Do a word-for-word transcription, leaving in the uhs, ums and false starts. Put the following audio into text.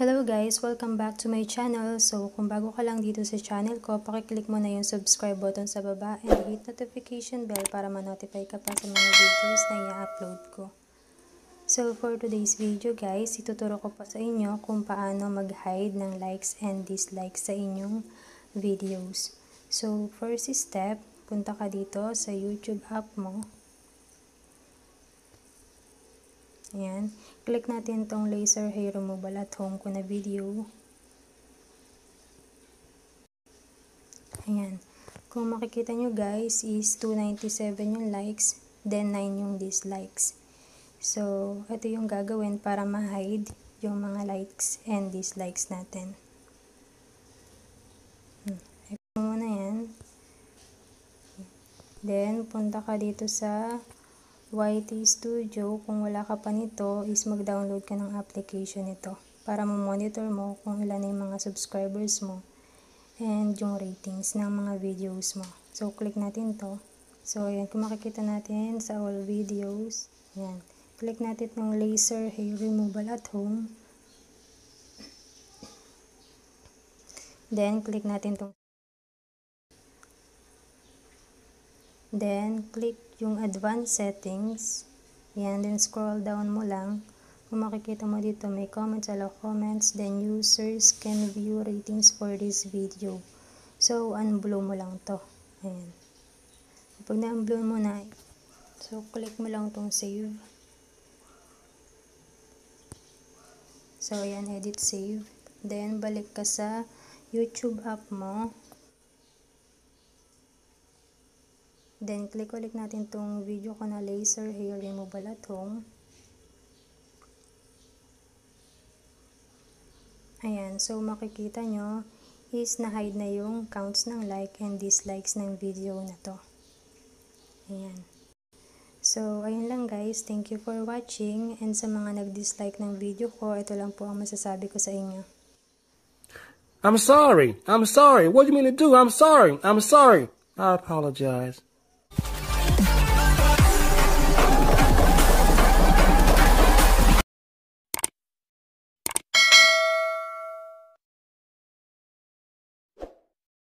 Hello guys! Welcome back to my channel. So, kung bago ka lang dito sa channel ko, pakiclick mo na yung subscribe button sa baba and hit notification bell para ma-notify ka pa sa mga videos na i-upload ko. So, for today's video guys, ituturo ko pa sa inyo kung paano mag-hide ng likes and dislikes sa inyong videos. So, first step, punta ka dito sa YouTube app mo. Ayan. Click natin tong laser hair removal at home ko na video. Ayan. Kung makikita nyo guys is two ninety-seven yung likes, then nine yung dislikes. So, ito yung gagawin para ma-hide yung mga likes and dislikes natin. I-click mo muna yan. Then, punta ka dito sa Y T Studio. Kung wala ka pa nito, is mag-download ka ng application nito para ma-monitor mo kung ilan yung mga subscribers mo and yung ratings ng mga videos mo. So, click natin to. So, ayan, kung makikita natin sa all videos, ayan, click natin ng laser hair removal at home. Then, click natin itong Then, click yung advanced settings. Yan, then scroll down mo lang. Kung makikita mo dito, may comments, allow comments. Then, users can view ratings for this video. So, unblow mo lang to. Ayan. Kapag na-unblow mo na, so, click mo lang tong save. So, ayan, edit save. Then, balik ka sa YouTube app mo. Then, click ulit natin itong video ko na laser hair removal at home. Ayan. So, makikita nyo is na-hide na yung counts ng like and dislikes ng video na to. Ayan. So, ayun lang guys. Thank you for watching. And sa mga nag-dislike ng video ko, ito lang po ang masasabi ko sa inyo. I'm sorry. I'm sorry. What do you mean to do? I'm sorry. I'm sorry. I apologize.